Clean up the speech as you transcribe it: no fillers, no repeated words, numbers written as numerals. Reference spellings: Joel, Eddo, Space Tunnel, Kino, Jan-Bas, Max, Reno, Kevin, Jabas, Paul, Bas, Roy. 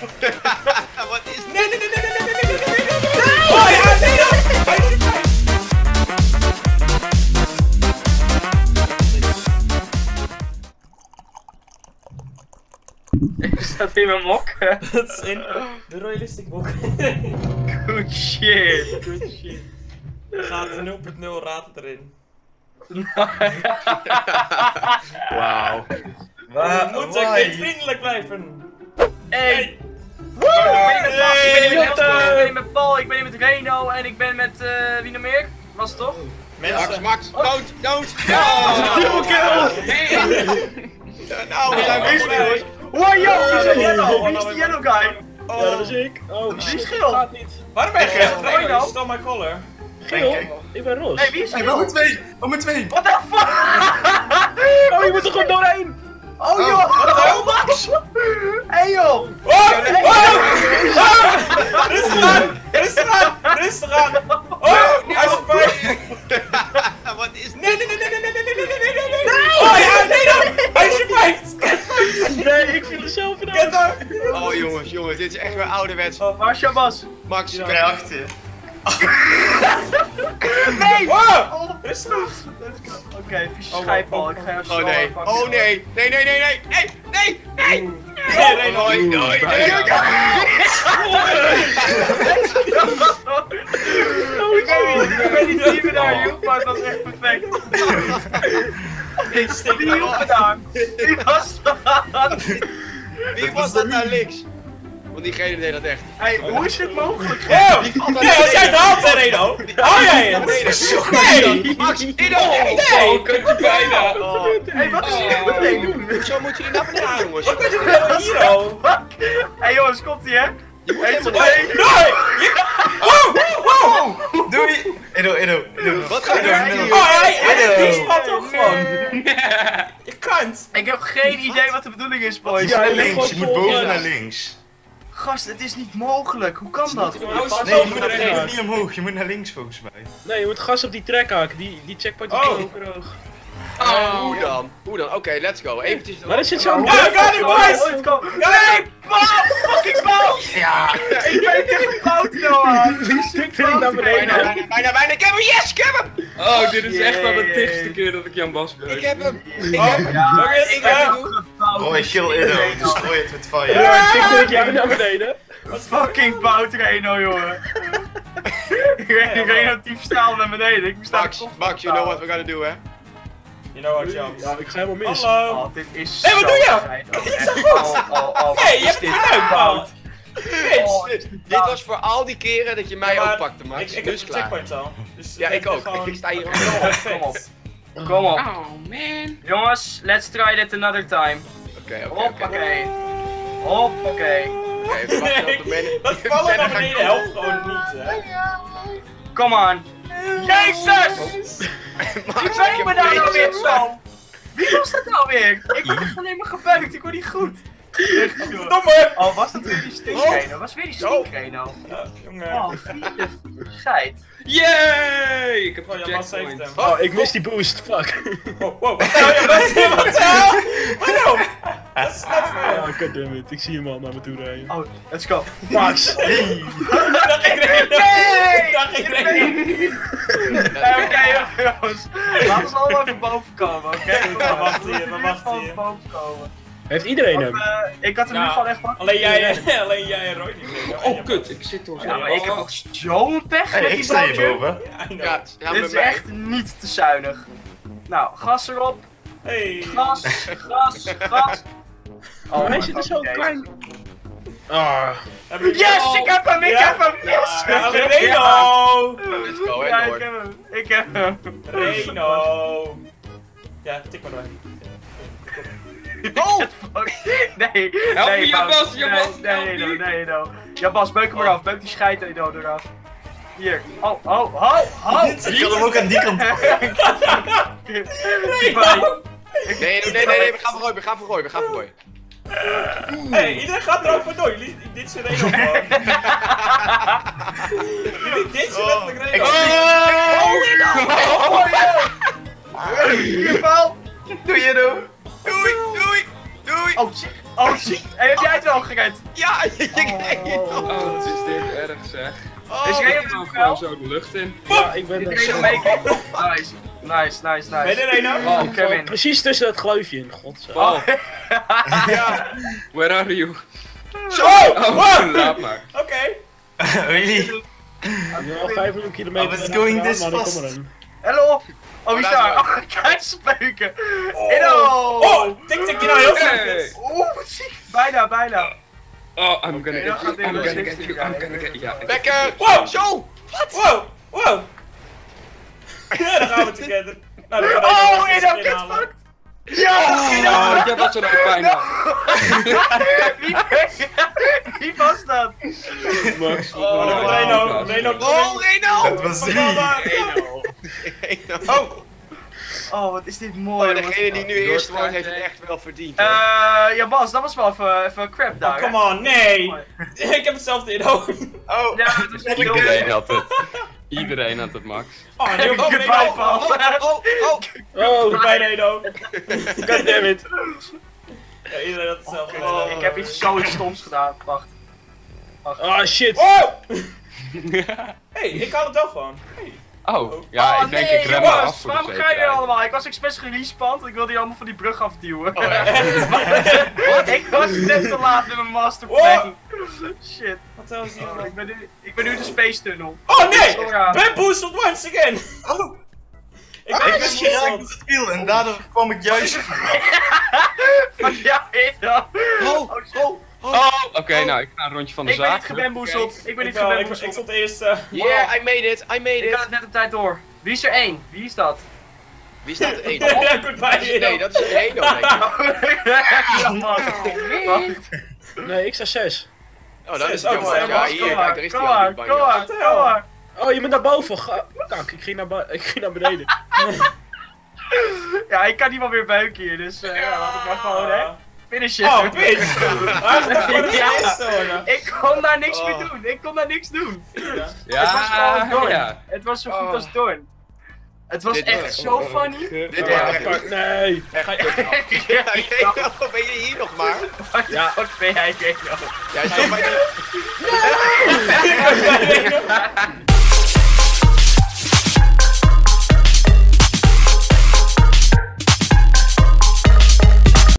Wat is dit? Nee! Is dat in mijn mok? Dat is in de royalistic mok. Good shit. Good shit. Gaat 0.0 raad erin. Wauw. We moeten kindvriendelijk blijven. Hey! Ik ben hier met Paul, ik ben hier met Reno en ik ben met wie nog meer? Was het toch? Max, dood, dood! Dubbel kill! Nou, we zijn bezig hoor! Wow, yo, wie is die yellow? Wie is die yellow guy? Oh, dat was ik. Oh, wie is geel? Waarom ben je geel? Reno? Stel my color. Geel? Ik ben roze. Nee, wie is geel? Oh, met twee! What the fuck? Oh, je moet er gewoon doorheen! Oh joh! Oh Max! Hey joh! Oh! Rustig aan! Rustig aan! Rustig aan! Oh! Hij is voorbij! Wat is dit? Nee! Oh ja! Nee! Hij is voorbij! Nee, ik viel er zelf in aan! Oh jongens, jongens, dit is echt weer ouderwets. Waar is Jabas? Max, ik ben achter. Nee! Oh! Rustig aan! Oké, vieze schijpal, ik ga jou snel pakken. Oh nee! Nee! Nee! Nee! Ik ben niet meer daar, joh, maar dat was echt perfect. Ik stik niet op gedaan. Wie was dat nou links? Want diegene deed dat echt. Hé, hoe is dit mogelijk? Nee, als jij het haalt, Reno! Hou jij het? Nee! Max, oh, kijk je bijna! Hé, wat is hier meteen doen? Zo moet je die naar beneden aan, jongens. Wat is er hier al? Hé jongens, komt-ie hè? Je moet helemaal doorheen. Nee! Wow! Doei! Eddo, wat ga je doen? Oh, hé, die spat ook gewoon. Je kunt. Ik heb geen idee wat de bedoeling is, boys. Je moet boven naar links. Gast, het is niet mogelijk. Hoe kan dat? Nee, je moet niet omhoog. Je moet naar links volgens mij. Nee, je moet gas op die track haken. Die checkpoint is hoog. Hoe dan? Oké, let's go. Eventjes. Waar is het zo? Ja, ga nu, boys! Nee, Paul! Fucking Paul! Ja! Ik ben tegen die auto aan. Ik ben naar beneden. Bijna. Ik heb hem! Yes, ik heb hem! Oh, dit is echt wel de tigste keer dat ik Jan-Bas ben. Ik heb hem! Ik heb hem! Roy, kill Eddo, destroy het met fire. Ik jij naar beneden. Wat fucking bout Reno, jongen. Reno diep staal naar beneden. Max, you know what we're gonna do, hè? You know what, Jan. Ja, ik ga helemaal mis. Hallo. Oh, dit is hey, wat doe je? Dit is zo goed. Nee, je hebt het bout. Dit was voor al die keren dat je mij oppakte, Max. Ik heb een checkpoint al. Ja, ik ook. Ik sta hier. Kom op. Kom op. Oh man. Jongens, let's try it another time. Oké. Dat vallen naar beneden helpt gewoon niet, hè. Come on. Jezus! Wie ben me daar nou weer zo? Wie was dat nou weer? Ik word echt alleen maar gebeukt, ik word niet goed. Verdomme! Oh, was dat weer die stinkreno? Jongen. Oh, vierde geit. Yay! Ik heb al Jan Bas saved hem. Oh, ik mis die boost, fuck. Wow. Wat nou? Dat is net veel. Oh, goddammit, ik zie hem al naar me toe rijden. Oh, let's go. Max! Hey! Dag iedereen! Oké, jongens. Laten we allemaal even boven komen, oké? We wachten hier. Heeft iedereen hem? Ik had hem in ieder geval echt pakken. Alleen jij en Roy niet. Oh kut, ik zit toch zo. Ja, maar ik heb ook zo'n pech met die bootje. Ik sta hierboven. Ja, dit is echt niet te zuinig. Nou, gas erop. Hey. Gas. Oh, hij zit er zo klein. Yes, ik heb hem! Yes! Reno! Let's go, hè. Ik heb hem. Reno! Ja, tik maar door. Oh! Nee! Help me, Jabas! Nee, Eddo. Jabas, beuk hem eraf. Beuk die scheid Eddo eraf. Hier. Oh! Ik kan hem ook aan die kant. Nee, we gaan voor Roy. Hey, iedereen gaat er ook voor door. Dit is een regel gewoon. Dit is letterlijk regel. Oh! Doei, Eddo! Doei! Oh, shit! Oh shit! Hey, heb jij het wel gered? Ja, ik reed het wel. Oh, wat is dit erg zeg. Oh, is Reno nou gewoon zo de lucht in? Ja, ik ben er zo. Nice, nice, nice. Ben je er Reno? Oh, Kevin. Precies tussen dat gleufje in, godzo. Oh. Ja. Where are you? Zo! Oh, laat maar. Oké. Really? Al 500 kilometer. I was going this fast. Hallo? Oh, wie is daar? Oh, kijk, speuken! Eddo! Oh, tik-tik, Kino, heel goed! Oeh, wat ziek! Bijna, bijna. Oh, I'm gonna get you, I'm gonna get you, I'm gonna get you. Bekker! Wow, Joel! Wat? Wow, wow! Ja, dan gaan we together. Oh, Eddo, get fucked! Ja, Kino! Jij was er nog bijna. Wie was dat? Max, Reno, Reno, oh, Reno! Het was Reno! Oh. Oh, wat is dit mooi. Oh, degene die nu eerst wordt, heeft het echt wel verdiend. Jabas, dat was wel even crap daar. Oh, come on, nee! Ik heb hetzelfde in hoofd. Oh, ja, het was echt iedereen had het. Iedereen had het, Max. Oh, nee, oh, goodbye, Paul. Oh, bij Reno. Goddammit. Ja, iedereen had hetzelfde. Oh, ik heb iets zo stoms gedaan. Wacht. Ah, shit. Oh! Hey, ik had het wel gewoon. Hey. Oh, ja, oh, ik denk ik rem maar af voor waarom ga je weer allemaal? Ik was expres releasepand, ik wilde je allemaal van die brug afduwen. Oh, ja. Wat? Ik was net te laat met mijn masterplan. Oh. Shit. Wat was die? Oh, ik ben nu de Space Tunnel. Oh nee! Bamboozled once again! Oh. Ik wist je dat ik het viel en daardoor kwam ik juist van jou heen dan. Oh, oh. Oh, oké, nou, ik ga een rondje van de zaak. Ik ben niet gebamboezeld. Ik stond eerst... Yeah, I made it, I made it. Ik had het net op tijd door. Wie is er één? Wie is dat? Wie is dat één? Nee, dat is Reno, denk ik. Ja, man. Nee, ik sta 6. Oh, dat is ook mooi. Ja, hier, kijk, er is die al niet bij. Kom maar. Oh, je bent naar boven. Kak, ik ging naar beneden. Ja, ik kan niet wel weer beuken hier, dus laat ik maar gewoon, hè. Finish it. Oh, bitch! Ik kon daar niks meer doen, ik kon daar niks doen. Ja. Het was gewoon Doorn. Ja. Het was zo goed als Doorn. Het was echt zo funny. Dit echt. Nee. Ben je hier nog maar? Ja. Wat ben jij, Kino? Jij zit bij de...